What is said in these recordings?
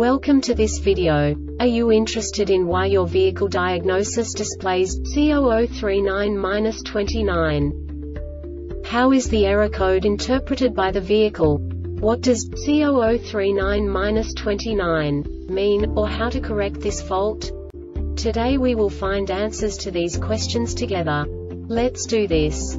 Welcome to this video. Are you interested in why your vehicle diagnosis displays C0039-29? How is the error code interpreted by the vehicle? What does C0039-29 mean, or how to correct this fault? Today we will find answers to these questions together. Let's do this.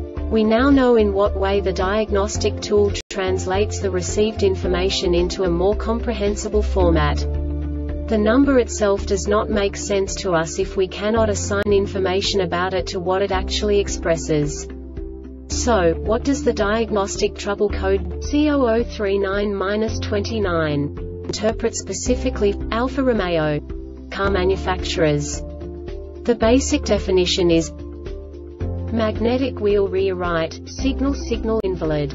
We now know in what way the diagnostic tool translates the received information into a more comprehensible format. The number itself does not make sense to us if we cannot assign information about it to what it actually expresses. So, what does the diagnostic trouble code C0039-29 interpret specifically for Alfa Romeo car manufacturers? The basic definition is magnetic wheel rear right, signal invalid.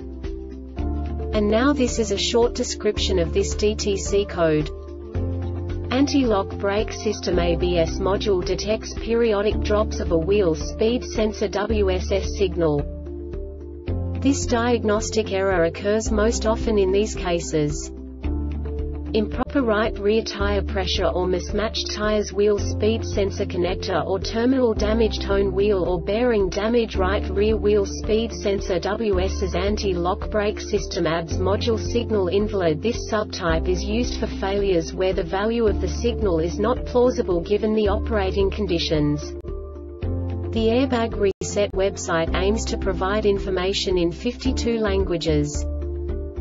And now this is a short description of this DTC code. Anti-lock brake system ABS module detects periodic drops of a wheel speed sensor WSS signal. This diagnostic error occurs most often in these cases: improper right rear tire pressure or mismatched tires, wheel speed sensor connector or terminal damage, tone wheel or bearing damage, right rear wheel speed sensor WSS, anti-lock brake system ABS module signal invalid. This subtype is used for failures where the value of the signal is not plausible given the operating conditions. The Airbag Reset website aims to provide information in 52 languages.